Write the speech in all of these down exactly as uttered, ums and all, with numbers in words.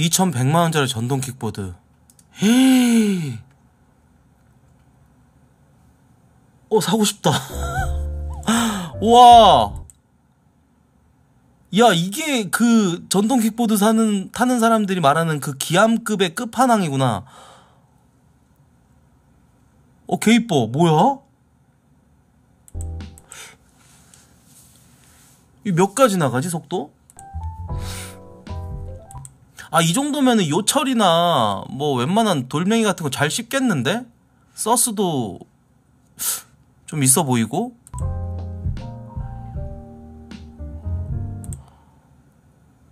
이천백만 원짜리 전동 킥보드. 헤이. 어, 사고 싶다. 와. 야, 이게 그 전동 킥보드 사는, 타는 사람들이 말하는 그 기암급의 끝판왕이구나. 어, 개 이뻐. 뭐야? 이 몇 가지 나가지, 속도? 아, 이 정도면은 요철이나 뭐 웬만한 돌멩이 같은 거 잘 씹겠는데? 서스도 좀 있어 보이고.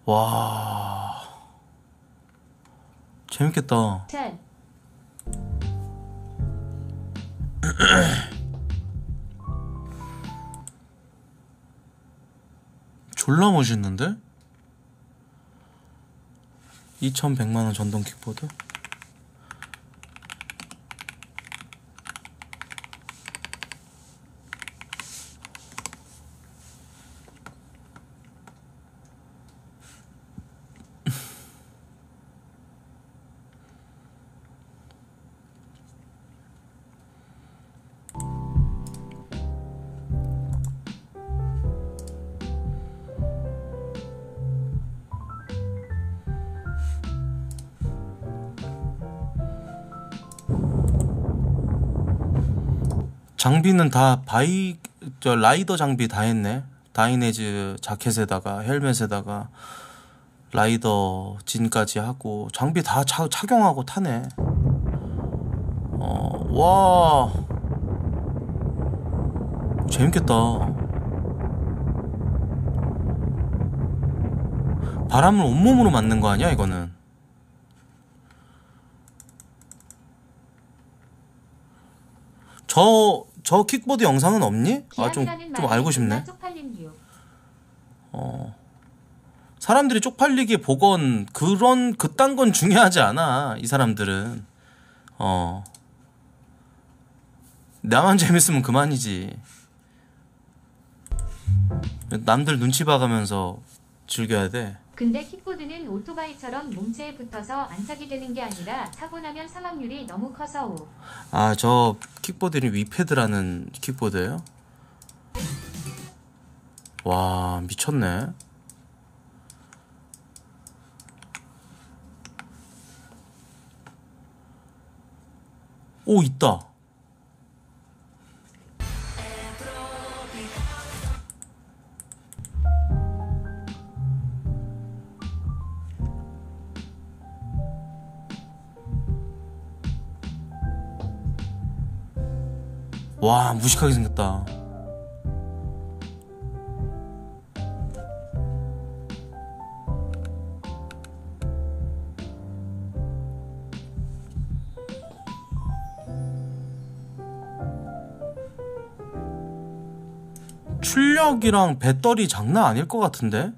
와, 재밌겠다. 졸라 멋있는데? 이천백만 원 전동 킥보드? 장비는 다 바이, 저 라이더 장비 다 했네. 다이네즈 자켓에다가 헬멧에다가 라이더 진까지 하고 장비 다 차, 착용하고 타네. 어, 와, 재밌겠다. 바람을 온몸으로 맞는 거 아니야 이거는? 저 저 킥보드 영상은 없니? 아, 좀, 좀 알고 싶네. 어, 사람들이 쪽팔리기 보건 그런 그딴 건 중요하지 않아 이 사람들은. 어, 나만 재밌으면 그만이지. 남들 눈치 봐가면서 즐겨야 돼. 근데 킥보드는 오토바이처럼 몸체에 붙어서 안착이 되는 게 아니라 타고 나면 사망률이 너무 커서. 오. 아, 저 킥보드는 위패드라는 킥보드예요? 와, 미쳤네. 오, 있다. 와, 무식하게 생겼다. 출력이랑 배터리 장난 아닐 것 같은데?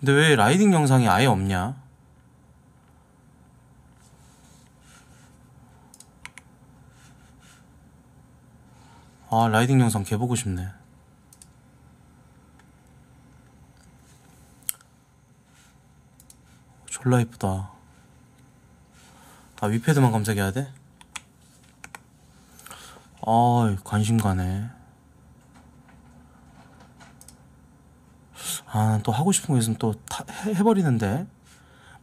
근데 왜 라이딩 영상이 아예 없냐? 아, 라이딩 영상 개 보고 싶네. 졸라 이쁘다. 아, 위패드만 검색해야 돼? 아, 관심 가네. 아, 또 하고 싶은 거 있으면 또 타, 해, 해버리는데.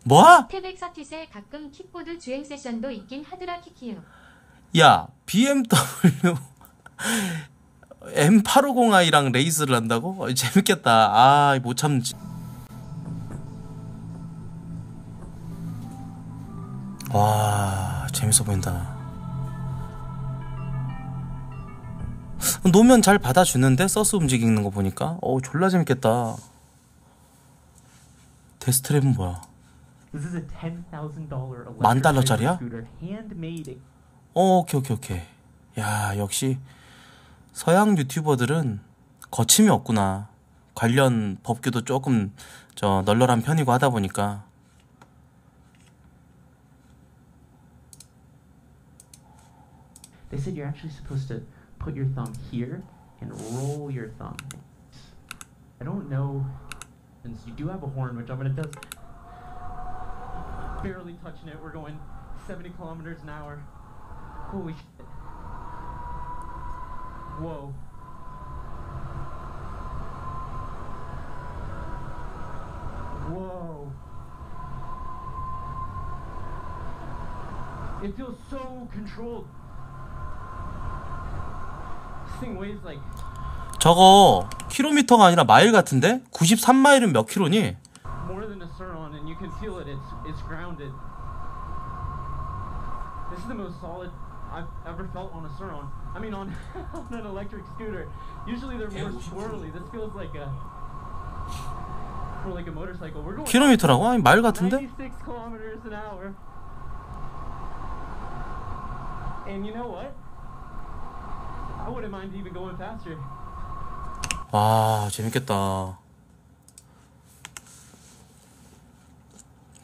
뭐? 태백 서킷에 가끔 킥보드 주행 세션도 있긴 하더라. 키키요. 야, 비엠더블유 엠 팔백오십 아이랑 레이스를 한다고? 어, 재밌겠다. 아, 못 참지. 와, 재밌어 보인다. 놓으면 잘 받아주는데? 서스 움직이는 거 보니까? 어우, 졸라 재밌겠다. 데스트랩은 뭐야? 만 달러짜리야? 어, 오케이, 오케이, 오케이. 야, 역시 서양 유튜버들은 거침이 없구나. 관련 법규도 조금 저 널널한 편이고 하다 보니까. They said you're actually supposed to put your thumb here and roll your thumb. I don't know, since you do have a horn, which I'm gonna does barely touching it. We're going seventy kilometers an hour. Holy shit. Whoa. Whoa. It feels so controlled. This thing weighs like. 저거 킬로미터가 아니라 마일 같은데? 구십삼 마일은 몇 킬로니? More than a surron, and you can feel it. It's it's grounded. This is the most solid I've ever felt on a surron. I mean, on on an electric scooter. Usually they're more swirly. This feels like a for like a motorcycle. We're going. 킬로미터라고? 아니 마일 같은데? ninety-six kilometers an hour. And you know what? I wouldn't mind even going faster. 와, 재밌겠다.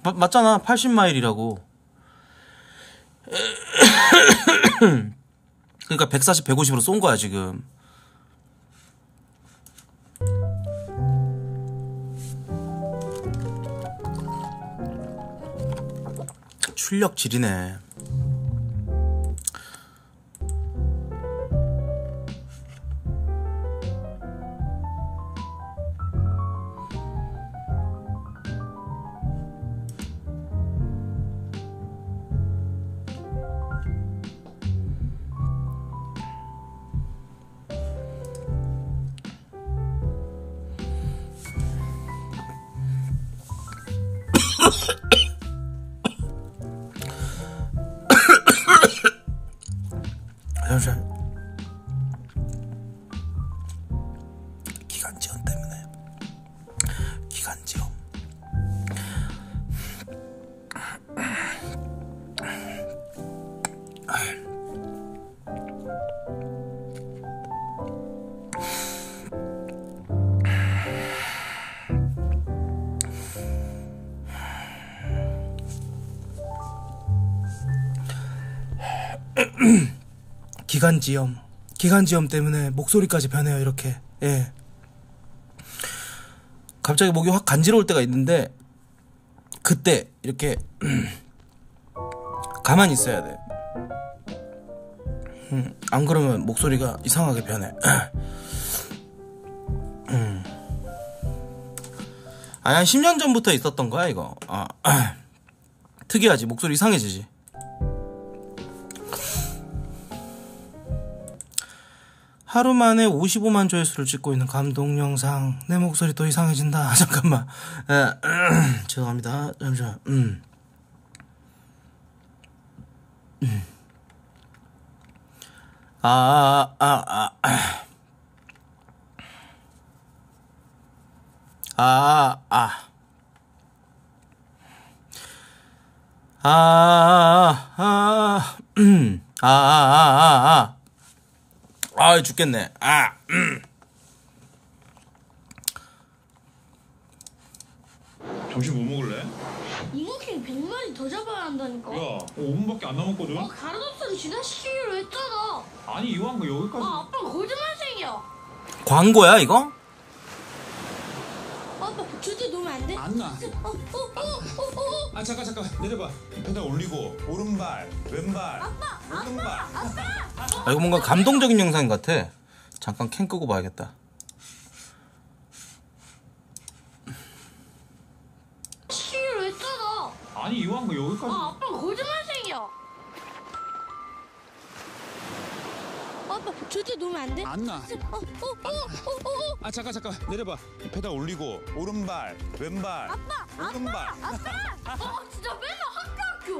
마, 맞잖아, 팔십 마일이라고. 그러니까 백사십, 백오십으로 쏜 거야 지금. 출력 질이네. 기관지염 때문에 기관지염 기관지염 기관지염 때문에 목소리까지 변해요 이렇게. 예, 갑자기 목이 확 간지러울 때가 있는데 그때 이렇게 가만히 있어야 돼. 음, 안 그러면 목소리가 이상하게 변해. 음. 아니 한 십 년 전부터 있었던 거야 이거. 아, 아. 특이하지. 목소리 이상해지지. 하루 만에 오십오만 조회수를 찍고 있는 감동 영상. 내 목소리 또 이상해진다. 잠깐만. 에, 음, 죄송합니다. 잠시만. 음. 음. 아, 아, 아, 아. 아, 아. 아, 아, 아. 음. 아, 아, 아, 아. 아, 죽겠네. 아, 음. 점심 뭐 먹을래? 이모킹 백 마리 더 잡아야 한다니까. 야, 어, 오 분밖에 안 남았거든. 아, 가로수를 진화시키기로 했잖아. 아니, 이왕 거 여기까지. 아, 아빠 거짓말쟁이야. 광고야 이거? 아빠 주제 놓으면 안 돼? 안 나. 어, 어, 어, 어, 어. 아, 잠깐 잠깐 내려봐. 페달 올리고 오른발, 왼발. 아빠, 오른발. 아빠, 아빠. 아, 이거 뭔가 감동적인 영상 같아. 잠깐 캠 끄고 봐야겠다. 시를 왜 뜯어? 아니 이왕 거 여기까지. 아, 아빠 거짓말쟁이야. 아빠 주제 놓으면 안 돼? 안 나. 어, 어, 어, 어, 어. 아, 잠깐 잠깐 내려봐. 페달 올리고 오른발, 왼발. 아빠, 오른발. 아빠, 아빠. 어, 진짜 맨날 학교.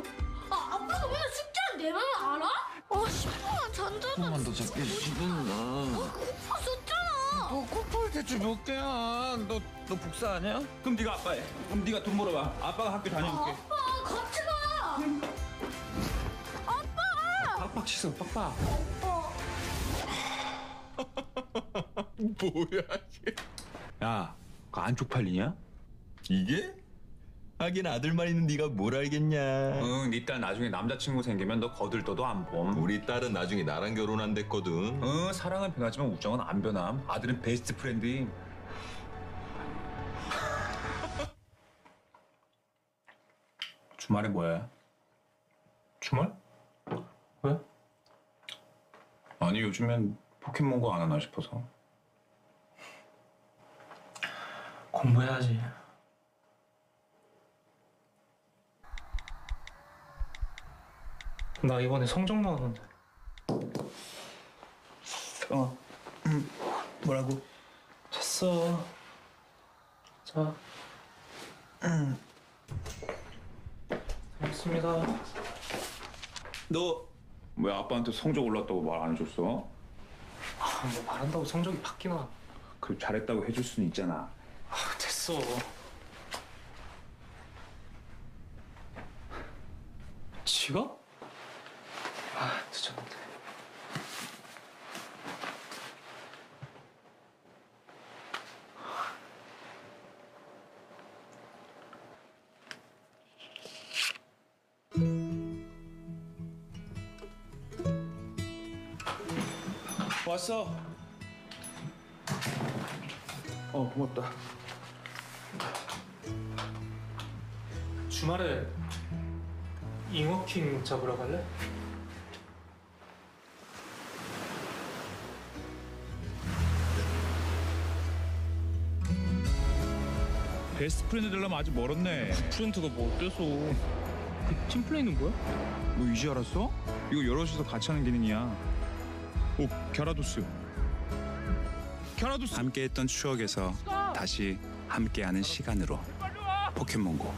아, 아빠가 맨날 숙제한 내 맘을 알아? 어, 십 분만 전자만 더 잡게 십 분만. 어, 코뿔 썼잖아. 너 코뿔 대출 몇 개야? 너, 너 복사 아니야? 그럼 네가 아빠 해. 그럼 네가 돈 벌어봐. 아빠가 학교 다녀올게. 아, 아빠 같이 가. 응. 아빠. 빡빡 씻어, 빡빡. 아빠. 뭐야 이게? 야, 그거 안 쪽팔리냐? 이게? 하긴 아들만 있는 네가 뭘 알겠냐. 응, 네 딸 나중에 남자친구 생기면 너 거들떠도 안 봄. 우리 딸은 나중에 나랑 결혼 안 됐거든. 응, 사랑은 변하지만 우정은 안 변함. 아들은 베스트 프렌드임. 주말에 뭐해? 주말? 왜? 아니, 요즘엔 포켓몬고 안 하나 싶어서. 공부해야지. 나 이번에 성적 나왔는데. 어. 뭐라고? 됐어. 자. 됐습니다. 너 왜 아빠한테 성적 올랐다고 말 안 해줬어? 아, 뭐 말한다고 성적이 바뀌나. 그럼 잘했다고 해줄 수는 있잖아. 아, 됐어. 지가? 아, 늦었는데. 왔어. 어, 고맙다. 주말에 잉어킹 잡으러 갈래? 베스트 프렌드 되려면 아직 멀었네. 프렌트가 뭐 어때서. 그 팀플레이는 뭐야? 너 이제 알았어? 이거 여럿이서 같이 하는 기능이야. 오, 갸라도스. 갸라도스. 함께했던 추억에서 다시 함께하는 시간으로 포켓몬고.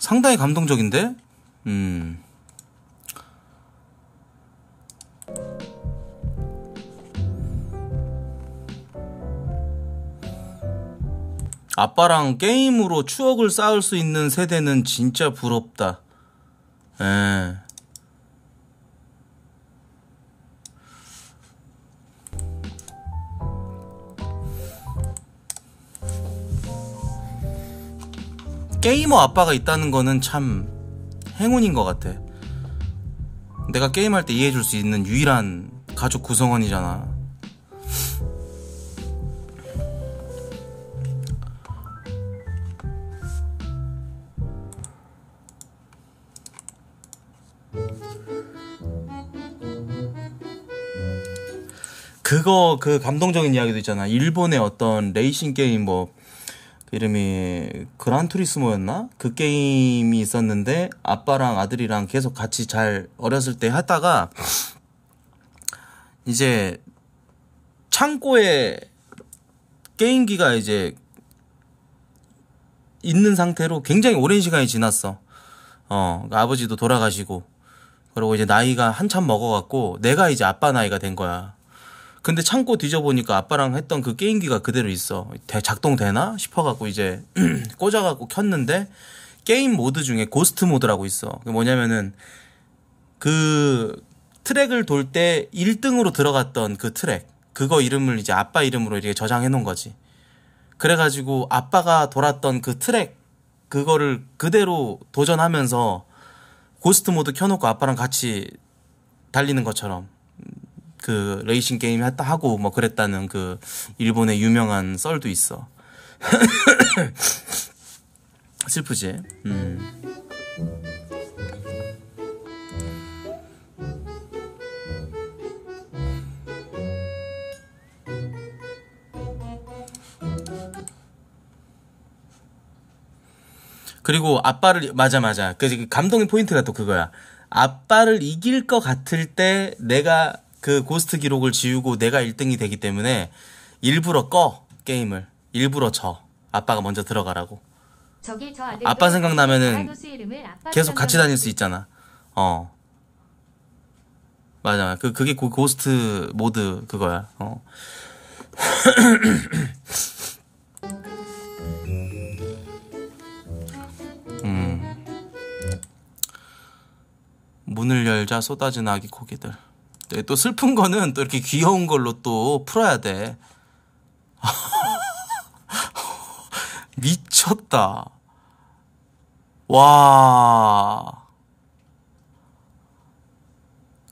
상당히 감동적인데? 음. 아빠랑 게임으로 추억을 쌓을 수 있는 세대는 진짜 부럽다. 에. 게이머 아빠가 있다는 거는 참 행운인 것 같아. 내가 게임할 때 이해해줄 수 있는 유일한 가족 구성원이잖아. 그거 그 감동적인 이야기도 있잖아. 일본의 어떤 레이싱 게임 뭐 이름이 그란투리스모였나? 그 게임이 있었는데 아빠랑 아들이랑 계속 같이 잘 어렸을 때 하다가 이제 창고에 게임기가 이제 있는 상태로 굉장히 오랜 시간이 지났어. 어, 아버지도 돌아가시고 그리고 이제 나이가 한참 먹어갖고 내가 이제 아빠 나이가 된 거야. 근데 창고 뒤져보니까 아빠랑 했던 그 게임기가 그대로 있어. 작동되나 싶어갖고 이제 꽂아갖고 켰는데 게임 모드 중에 고스트 모드라고 있어. 뭐냐면은 그 트랙을 돌 때 일 등으로 들어갔던 그 트랙 그거 이름을 이제 아빠 이름으로 이렇게 저장해 놓은 거지. 그래가지고 아빠가 돌았던 그 트랙 그거를 그대로 도전하면서 고스트 모드 켜놓고 아빠랑 같이 달리는 것처럼 그 레이싱 게임 했다 하고 뭐 그랬다는 그 일본의 유명한 썰도 있어. 슬프지. 음. 그리고 아빠를 맞아 맞아. 그 감동의 포인트가 또 그거야. 아빠를 이길 것 같을 때 내가 그 고스트 기록을 지우고 내가 일 등이 되기 때문에 일부러 꺼 게임을. 일부러 져. 아빠가 먼저 들어가라고. 저기 저 아빠 생각나면은 계속 같이 다닐 수 있잖아. 어 맞아. 그 그게 고, 고스트 모드 그거야. 어. 음. 문을 열자 쏟아진 아기 고기들. 또 슬픈 거는 또 이렇게 귀여운 걸로 또 풀어야 돼. 미쳤다. 와.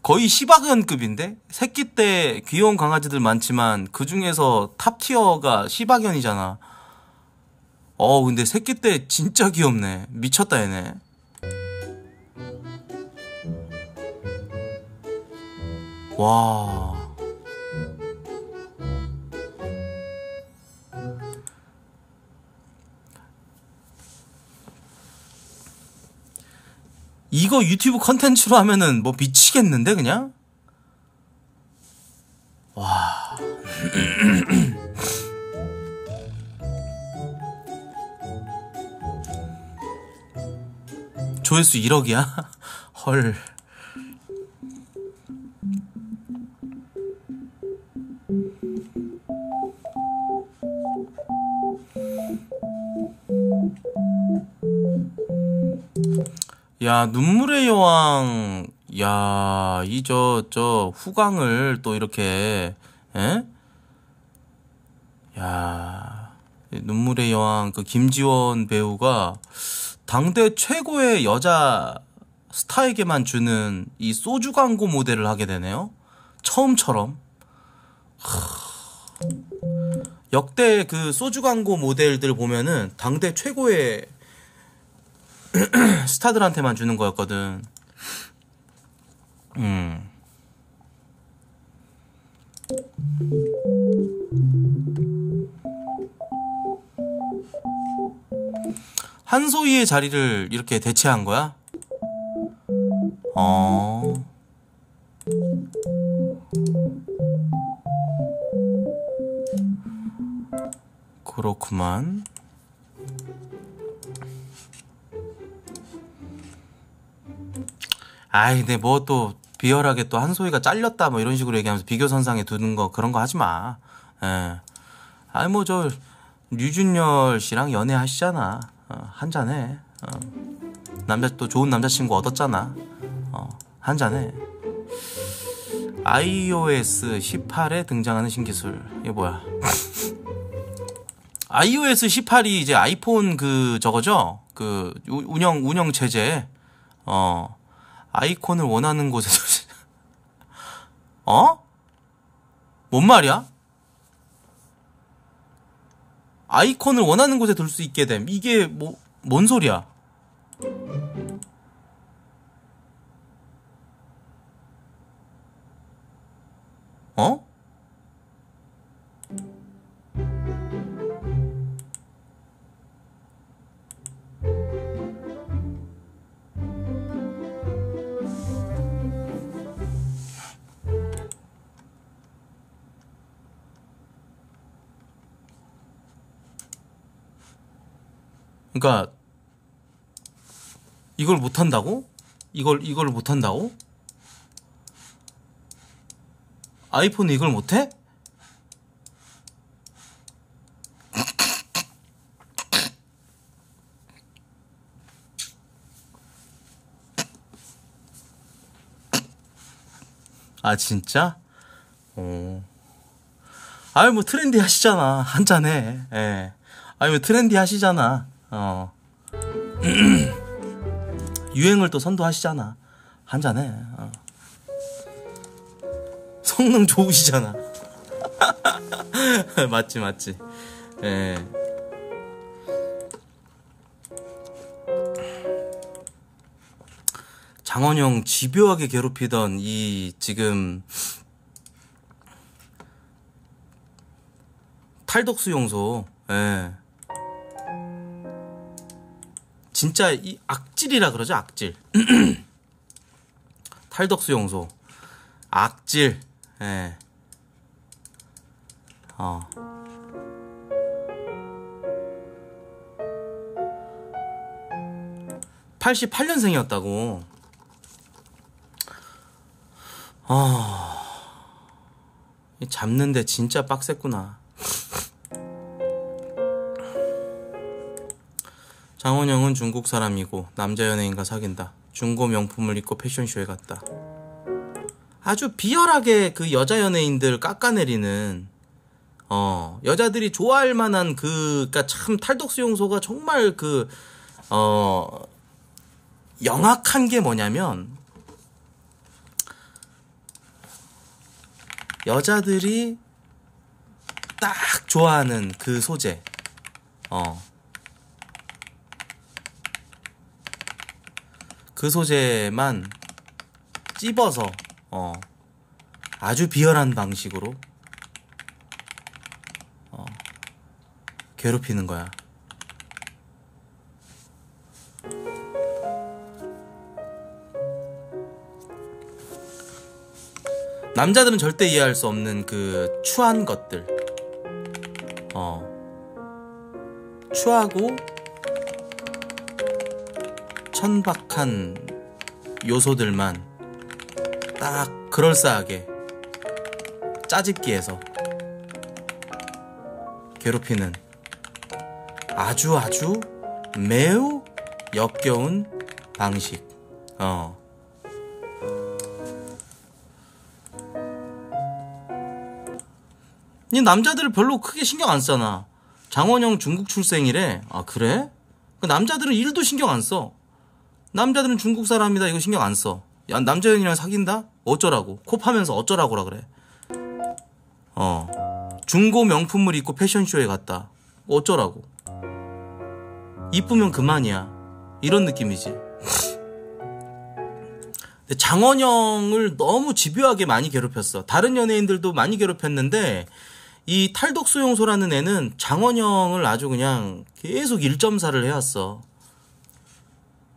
거의 시바견급인데? 새끼 때 귀여운 강아지들 많지만 그 중에서 탑티어가 시바견이잖아. 어 근데 새끼 때 진짜 귀엽네. 미쳤다 얘네. 와. 이거 유튜브 컨텐츠로 하면은 뭐 미치겠는데 그냥? 와. 조회수 일억이야? 헐. 야, 눈물의 여왕, 야, 이 저, 저, 후광을 또 이렇게, 에? 야, 눈물의 여왕, 그 김지원 배우가 당대 최고의 여자 스타에게만 주는 이 소주 광고 모델을 하게 되네요. 처음처럼. 하... 역대 그 소주 광고 모델들 보면은 당대 최고의 스타들한테만 주는 거였거든. 음. 한소희의 자리를 이렇게 대체한 거야? 어. 그렇구만. 아이, 근데 뭐 또 비열하게 또 한소희가 잘렸다 뭐 이런 식으로 얘기하면서 비교선상에 두는 거 그런 거 하지 마. 예. 아이 뭐 저 류준열 씨랑 연애하시잖아. 어, 한잔해. 어. 남자 또 좋은 남자친구 얻었잖아. 어, 한잔해. 아이오에스 십팔에 등장하는 신기술. 이게 뭐야? 아이오에스 십팔이 이제 아이폰 그 저거죠? 그 운영 운영 체제. 어. 아이콘을 원하는 곳에서 어? 뭔 말이야? 아이콘을 원하는 곳에 둘 수 있게 됨. 이게 뭐 뭔 소리야? 어? 그러니까 이걸 못 한다고? 이걸 이걸 못 한다고? 아이폰이 이걸 못 해? 아 진짜? 어. 아유 뭐 트렌디 하시잖아. 한잔해. 예. 아유 뭐 트렌디 하시잖아. 어. 유행을 또 선도하시잖아. 한잔해. 어. 성능 좋으시잖아. 맞지 맞지. 예. 장원영 집요하게 괴롭히던 이 지금 탈덕 수용소. 예. 진짜 이 악질이라 그러죠. 악질. 탈덕수용소 악질. 예. 어. 팔십팔 년생이었다고. 어. 잡는데 진짜 빡셌구나. 장원영은 중국 사람이고 남자 연예인과 사귄다. 중고 명품을 입고 패션쇼에 갔다. 아주 비열하게 그 여자 연예인들 깎아내리는 어, 여자들이 좋아할 만한 그, 그니까 참 탈덕수 용소가 정말 그, 어, 영악한 게 뭐냐면, 여자들이 딱 좋아하는 그 소재. 어. 그 소재만 찝어서, 어. 아주 비열한 방식으로, 어. 괴롭히는 거야. 남자들은 절대 이해할 수 없는 그 추한 것들, 어, 추하고 천박한 요소들만 딱 그럴싸하게 짜집기해서 괴롭히는 아주 아주 매우 역겨운 방식. 어. 이 남자들을 별로 크게 신경 안 써나. 장원영 중국 출생이래. 아 그래? 그 남자들은 일도 신경 안 써. 남자들은 중국 사람이다 이거 신경 안 써. 야 남자연이랑 사귄다? 어쩌라고. 코 파면서 어쩌라고라 그래. 어 중고 명품을 입고 패션쇼에 갔다. 어쩌라고. 이쁘면 그만이야. 이런 느낌이지. 근데 장원영을 너무 집요하게 많이 괴롭혔어. 다른 연예인들도 많이 괴롭혔는데 이 탈덕수용소라는 애는 장원영을 아주 그냥 계속 일점사를 해왔어.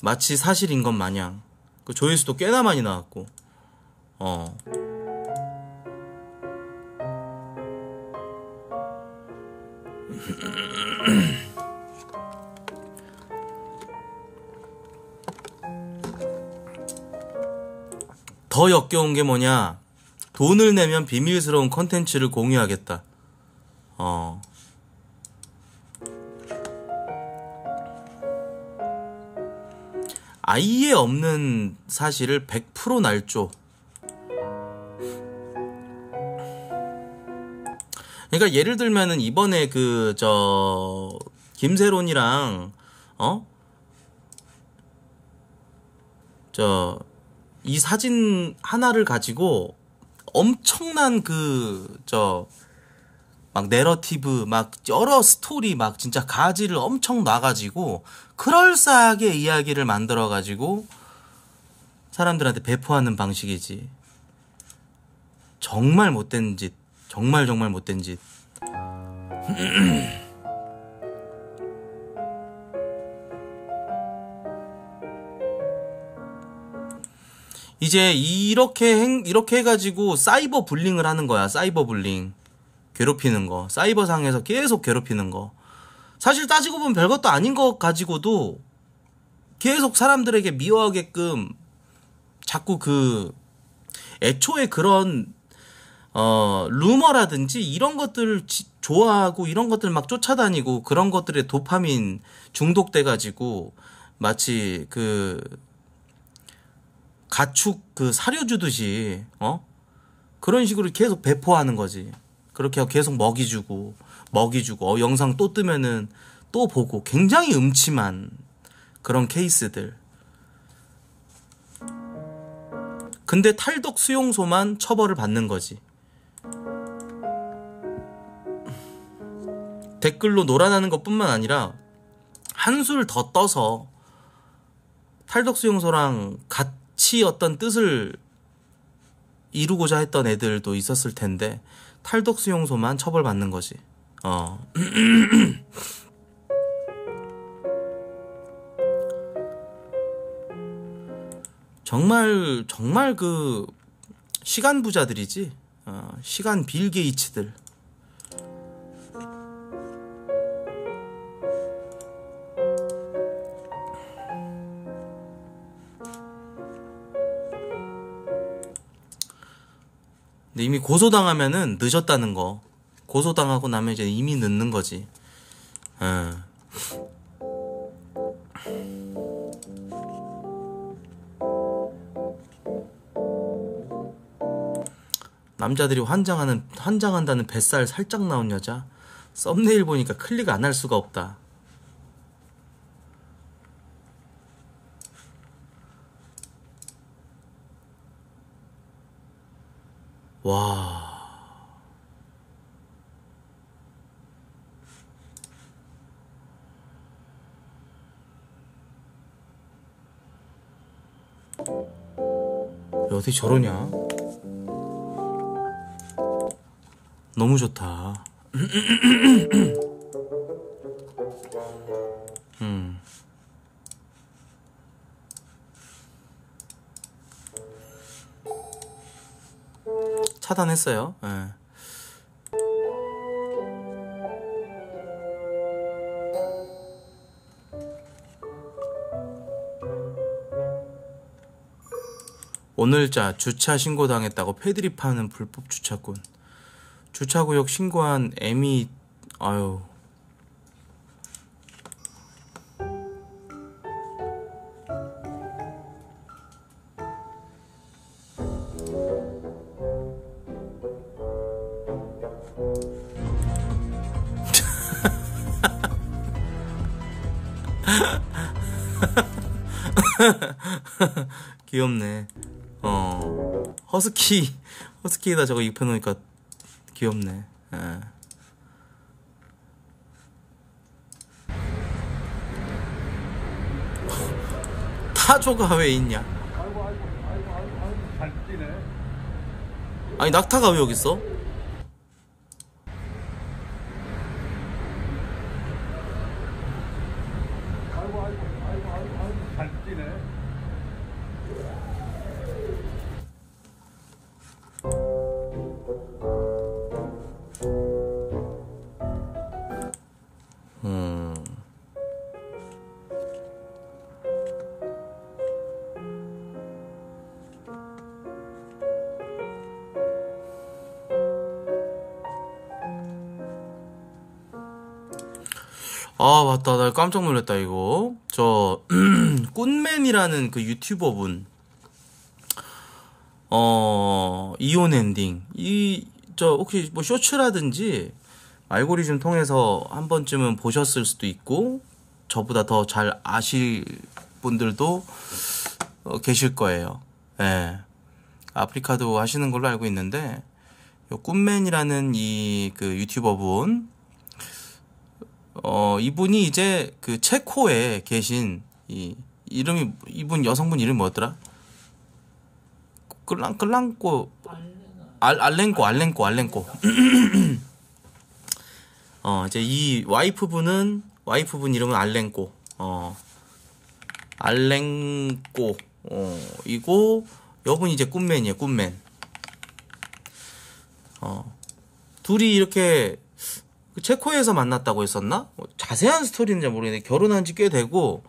마치 사실인 것 마냥. 그 조회수도 꽤나 많이 나왔고. 어. 더 역겨운 게 뭐냐? 돈을 내면 비밀스러운 컨텐츠를 공유하겠다. 어. 아예 없는 사실을 백 퍼센트 날조. 그러니까 예를 들면은 이번에 그 저 김세론이랑 어? 저 이 사진 하나를 가지고 엄청난 그 저 막 내러티브 막 여러 스토리 막 진짜 가지를 엄청 놔가지고 그럴싸하게 이야기를 만들어가지고 사람들한테 배포하는 방식이지. 정말 못된 짓. 정말 정말 못된 짓. 이제 이렇게 행, 이렇게 해가지고 사이버 불링을 하는 거야. 사이버 불링. 괴롭히는 거. 사이버 상에서 계속 괴롭히는 거. 사실 따지고 보면 별것도 아닌 거 가지고도 계속 사람들에게 미워하게끔 자꾸 그 애초에 그런 어 루머라든지 이런 것들 좋아하고 이런 것들 막 쫓아다니고 그런 것들에 도파민 중독돼가지고 마치 그 가축 그 사료 주듯이 어 그런 식으로 계속 배포하는 거지. 그렇게 하고 계속 먹이 주고 먹이 주고 어, 영상 또 뜨면은 또 보고 굉장히 음침한 그런 케이스들. 근데 탈덕 수용소만 처벌을 받는 거지. 댓글로 놀아나는 것뿐만 아니라 한술 더 떠서 탈덕 수용소랑 같 치 어떤 뜻을 이루고자 했던 애들도 있었을 텐데 탈덕 수용소만 처벌받는 거지. 어. 정말 정말 그 시간 부자들이지. 어, 시간 빌 게이츠들. 이미 고소당하면은 늦었다는 거. 고소당하고 나면 이제 이미 늦는 거지. 에. 남자들이 환장하는, 환장한다는 뱃살 살짝 나온 여자. 썸네일 보니까 클릭 안 할 수가 없다. 와. 야, 어떻게 저러냐? 너무 좋다. 음. 차단했어요. 네. 오늘자 주차 신고 당했다고 패드립하는 불법 주차꾼. 주차구역 신고한 애미. 아유. 귀엽네. 어. 허스키. 허스키에다 저거 입혀 놓으니까 귀엽네. 에. 타조가 왜 있냐? 아니 낙타가 왜 여기 있어? 아 맞다, 나 깜짝 놀랐다 이거. 저 꾼맨이라는 그 유튜버분 어 이혼 엔딩 이 저 혹시 뭐 쇼츠라든지 알고리즘 통해서 한 번쯤은 보셨을 수도 있고 저보다 더 잘 아실 분들도 어, 계실 거예요. 예. 아프리카도 하시는 걸로 알고 있는데 요 꾼맨이라는 이 그 유튜버분 어 이분이 이제 그 체코에 계신 이 이름이 이분 여성분 이름이 뭐였더라? 끌랑 끌랑꼬 알 알렌코 알렌코 알렌코 어 이제 이 와이프분은 와이프분 이름은 알렌코 어 알렌코 어 이고 여분 이제 꾼맨이에요. 꾼맨 어 둘이 이렇게 체코에서 만났다고 했었나? 자세한 스토리는 잘 모르겠는데 결혼한 지 꽤 되고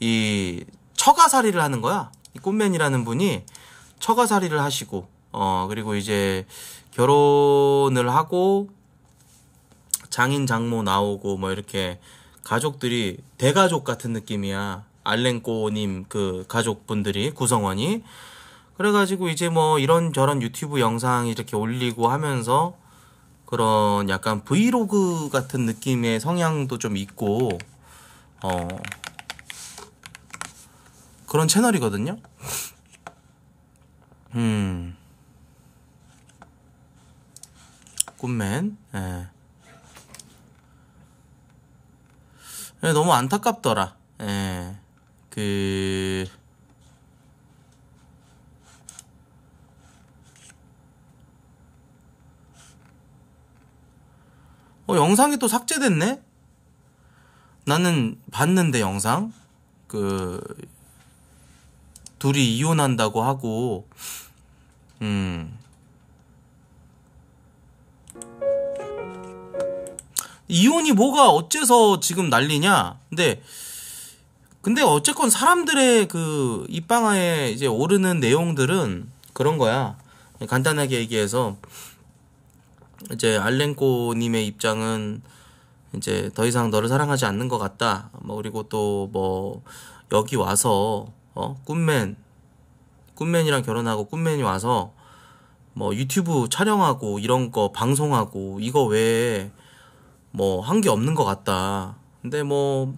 이 처가살이를 하는 거야. 이 꾼맨이라는 분이 처가살이를 하시고 어 그리고 이제 결혼을 하고 장인 장모 나오고 뭐 이렇게 가족들이 대가족 같은 느낌이야. 알렌코님 그 가족분들이 구성원이 그래가지고 이제 뭐 이런저런 유튜브 영상 이렇게 올리고 하면서 그런 약간 브이로그 같은 느낌의 성향도 좀 있고 어 그런 채널이거든요. 음 굿맨. 예. 너무 안타깝더라. 예. 그 어, 영상이 또 삭제됐네? 나는 봤는데 영상 그 둘이 이혼한다고 하고 음 이혼이 뭐가 어째서 지금 난리냐? 근데 근데 어쨌건 사람들의 그 입방아에 이제 오르는 내용들은 그런 거야. 간단하게 얘기해서 이제 알렌코님의 입장은 이제 더 이상 너를 사랑하지 않는 것 같다. 뭐 그리고 또 뭐 여기 와서 어 꾼맨 꾼맨이랑 결혼하고 꾼맨이 와서 뭐 유튜브 촬영하고 이런 거 방송하고 이거 외에 뭐 한 게 없는 것 같다. 근데 뭐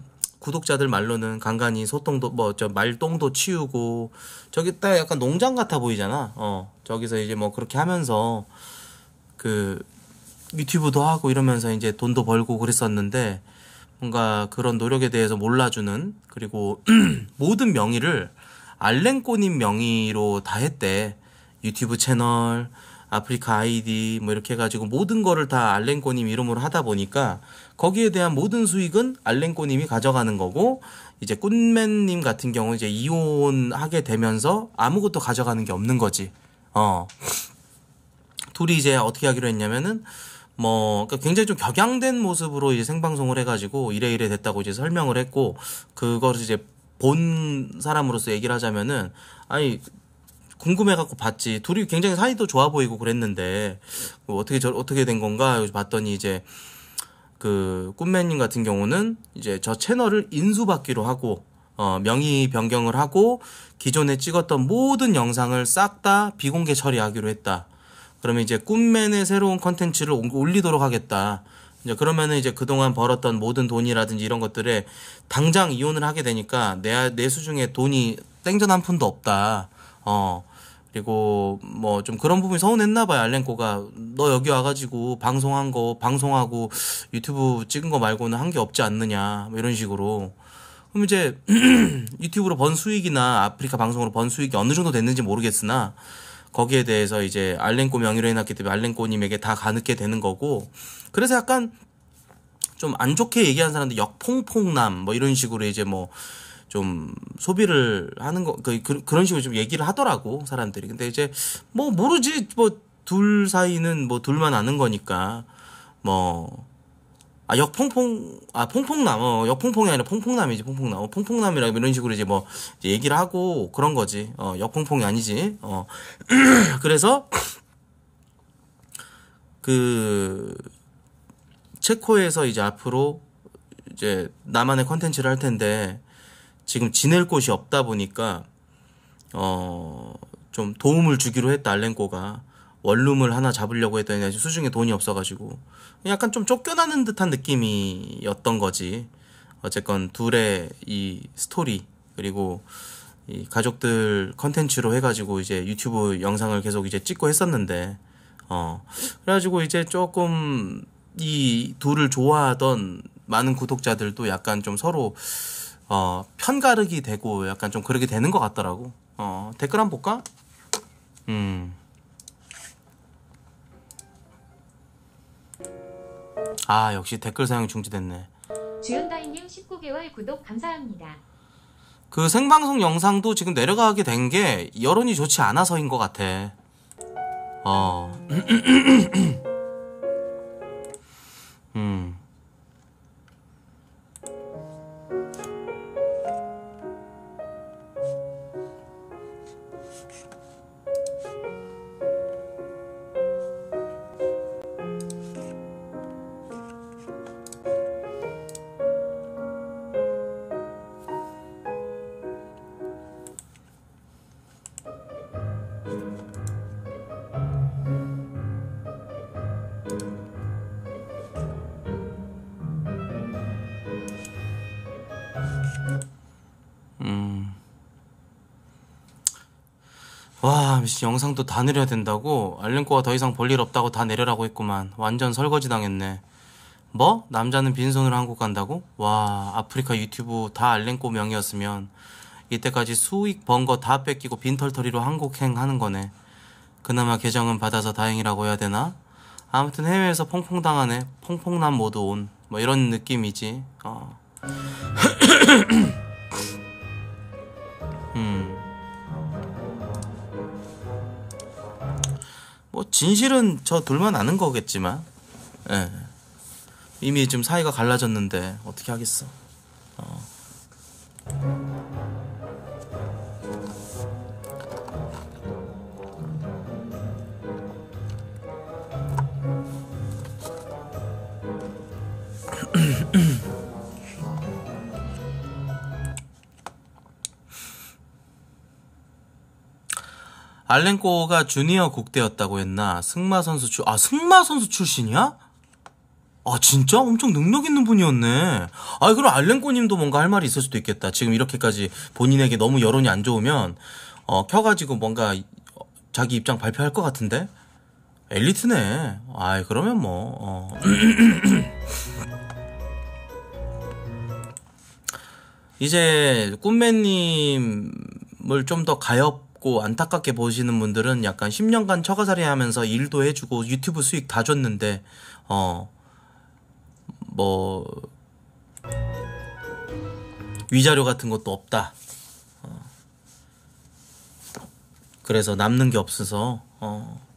구독자들 말로는 간간히 소똥도 뭐 저 말똥도 치우고 저기 딱 약간 농장 같아 보이잖아. 어 저기서 이제 뭐 그렇게 하면서 그 유튜브도 하고 이러면서 이제 돈도 벌고 그랬었는데, 뭔가 그런 노력에 대해서 몰라주는, 그리고 모든 명의를 알랭꼬님 명의로 다 했대. 유튜브 채널, 아프리카 아이디 뭐 이렇게 해가지고 모든 거를 다 알랭꼬님 이름으로 하다 보니까 거기에 대한 모든 수익은 알랭꼬님이 가져가는 거고, 이제 꾼맨님 같은 경우 이제 이혼하게 되면서 아무것도 가져가는 게 없는 거지. 어. 둘이 이제 어떻게 하기로 했냐면은, 뭐, 그러니까 굉장히 좀 격양된 모습으로 이제 생방송을 해가지고 이래 이래 됐다고 이제 설명을 했고, 그거를 이제 본 사람으로서 얘기를 하자면은, 아니, 궁금해갖고 봤지. 둘이 굉장히 사이도 좋아 보이고 그랬는데, 뭐 어떻게, 저, 어떻게 된 건가? 봤더니 이제, 그, 꾼맨님 같은 경우는 이제 저 채널을 인수받기로 하고, 어, 명의 변경을 하고, 기존에 찍었던 모든 영상을 싹 다 비공개 처리하기로 했다. 그러면 이제 꾼맨의 새로운 컨텐츠를 올리도록 하겠다. 이제 그러면은 이제 그동안 벌었던 모든 돈이라든지 이런 것들에 당장 이혼을 하게 되니까 내, 내 수중에 돈이 땡전 한 푼도 없다. 어. 그리고 뭐 좀 그런 부분이 서운했나봐요. 알렌코가 너 여기 와가지고 방송한 거, 방송하고 유튜브 찍은 거 말고는 한 게 없지 않느냐. 뭐 이런 식으로. 그럼 이제 유튜브로 번 수익이나 아프리카 방송으로 번 수익이 어느 정도 됐는지 모르겠으나, 거기에 대해서 이제 알렌꼬 명의로 해놨기 때문에 알렌꼬님에게 다 가늦게 되는 거고, 그래서 약간 좀 안 좋게 얘기한 사람들 역퐁퐁남 뭐 이런 식으로 이제 뭐 좀 소비를 하는 거, 그, 그, 그런 식으로 좀 얘기를 하더라고 사람들이. 근데 이제 뭐 모르지, 뭐 둘 사이는 뭐 둘만 아는 거니까 뭐. 아, 역퐁퐁, 아, 퐁퐁남, 어, 역퐁퐁이 아니라 퐁퐁남이지, 퐁퐁남. 어, 퐁퐁남이라고 이런 식으로 이제 뭐, 이제 얘기를 하고 그런 거지. 어, 역퐁퐁이 아니지. 어. 그래서, 그, 체코에서 이제 앞으로 이제 나만의 컨텐츠를 할 텐데, 지금 지낼 곳이 없다 보니까, 어, 좀 도움을 주기로 했다, 알렌꼬가. 원룸을 하나 잡으려고 했더니 수중에 돈이 없어가지고 약간 좀 쫓겨나는 듯한 느낌이었던 거지. 어쨌건 둘의 이 스토리, 그리고 이 가족들 컨텐츠로 해가지고 이제 유튜브 영상을 계속 이제 찍고 했었는데, 어 그래가지고 이제 조금 이 둘을 좋아하던 많은 구독자들도 약간 좀 서로 어 편가르기 되고 약간 좀 그러게 되는 것 같더라고. 어 댓글 한번 볼까? 음. 아, 역시 댓글 사용 중지됐네. 주연다인님 십구 개월 구독 감사합니다. 그 생방송 영상도 지금 내려가게 된 게 여론이 좋지 않아서인 것 같아. 어. 음. 와, 영상도 다 내려야 된다고? 알렌코가 더 이상 볼일 없다고 다 내려라고 했구만. 완전 설거지 당했네. 뭐? 남자는 빈손으로 한국 간다고? 와, 아프리카 유튜브 다 알렌코 명이었으면 이때까지 수익 번 거 다 뺏기고 빈털터리로 한국행 하는 거네. 그나마 계정은 받아서 다행이라고 해야 되나? 아무튼 해외에서 퐁퐁 당하네. 퐁퐁남 모두 온. 뭐 이런 느낌이지. 어. 음. 뭐 진실은 저 둘만 아는 거겠지만, 예. 이미 좀 사이가 갈라졌는데 어떻게 하겠어. 어. 알렌코가 주니어 국대였다고 했나? 승마 선수 출, 아, 승마 선수 출신이야? 아, 진짜? 엄청 능력 있는 분이었네. 아, 그럼 알렌코 님도 뭔가 할 말이 있을 수도 있겠다. 지금 이렇게까지 본인에게 너무 여론이 안 좋으면, 어, 켜가지고 뭔가 자기 입장 발표할 것 같은데? 엘리트네. 아이, 그러면 뭐, 어. 이제, 꿈맨님을 좀 더 가엽고 안타깝게 보시는 분들은 약간 십 년간 처가살이 하면서 일도 해주고 유튜브 수익 다 줬는데, 어, 뭐, 위자료 같은 것도 없다. 어. 그래서 남는 게 없어서, 어.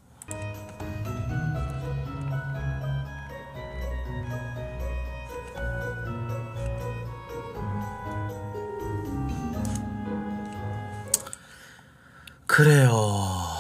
그래요.